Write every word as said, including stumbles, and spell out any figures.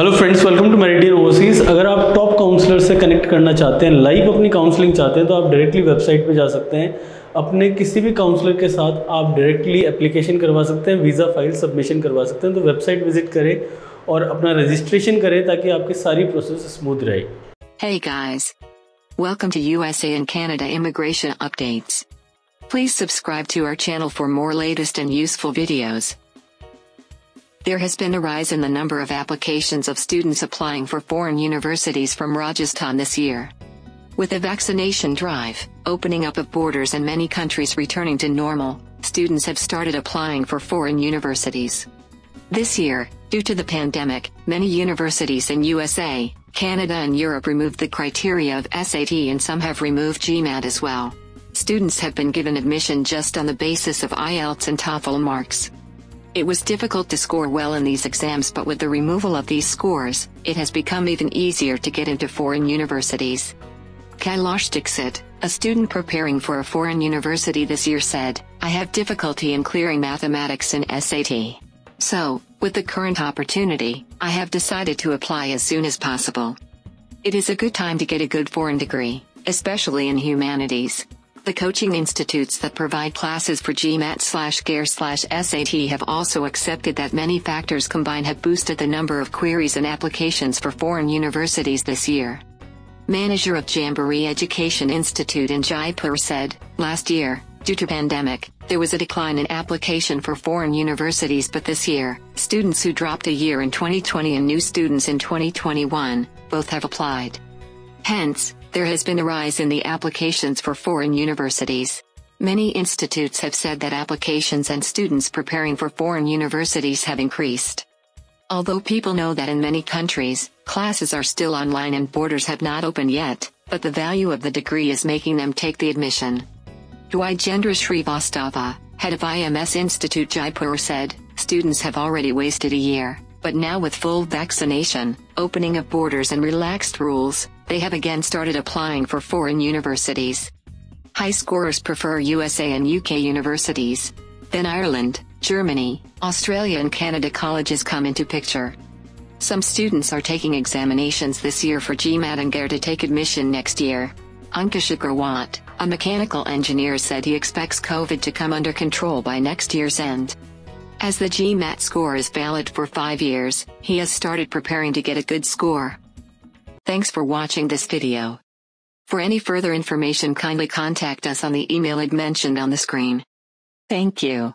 Hello friends, welcome to Meridian overseas. अगर आप top counsellor से कनेक्ट करना चाहते हैं, लाइव अपनी काउंसलिंग चाहते हैं, तो आप डायरेक्टली वेबसाइट पे जा सकते हैं। अपने किसी भी काउंसलर के साथ आप डायरेक्टली एप्लीकेशन करवा सकते हैं, वीज़ा फाइल सबमिशन करवा सकते हैं। तो वेबसाइट विजिट करें और अपना रजिस्ट्रेशन करें ताकि आपकी सारी प्रोसेस स्मूथ रहे। Hey guys, welcome to U S A and Canada immigration updates. Please subscribe to our channel for more latest and useful videos. There has been a rise in the number of applications of students applying for foreign universities from Rajasthan this year. With a vaccination drive, opening up of borders and many countries returning to normal, students have started applying for foreign universities. This year, due to the pandemic, many universities in U S A, Canada and Europe removed the criteria of S A T and some have removed GMAT as well. Students have been given admission just on the basis of I E L T S and TOEFL marks. It was difficult to score well in these exams, but with the removal of these scores, it has become even easier to get into foreign universities. Kailash Dixit, a student preparing for a foreign university this year, said, "I have difficulty in clearing mathematics in S A T. So, with the current opportunity, I have decided to apply as soon as possible. It is a good time to get a good foreign degree, especially in humanities. The coaching institutes that provide classes for GMAT slash G R E slash S A T have also accepted that many factors combined have boosted the number of queries and applications for foreign universities this year." Manager of Jamboree Education Institute in Jaipur said, "Last year, due to pandemic, there was a decline in application for foreign universities, but this year, students who dropped a year in twenty twenty and new students in twenty twenty-one, both have applied. Hence, there has been a rise in the applications for foreign universities. Many institutes have said that applications and students preparing for foreign universities have increased. Although people know that in many countries, classes are still online and borders have not opened yet, but the value of the degree is making them take the admission." Dwajendra Shrivastava, head of I M S Institute Jaipur, said, "Students have already wasted a year, but now with full vaccination, opening of borders and relaxed rules, they have again started applying for foreign universities. High scorers prefer U S A and U K universities. Then Ireland, Germany, Australia and Canada colleges come into picture. Some students are taking examinations this year for GMAT and G R E to take admission next year." Anka Shukrawat, a mechanical engineer, said he expects COVID to come under control by next year's end. As the GMAT score is valid for five years, he has started preparing to get a good score. Thanks for watching this video. For any further information, kindly contact us on the email ad mentioned on the screen. Thank you.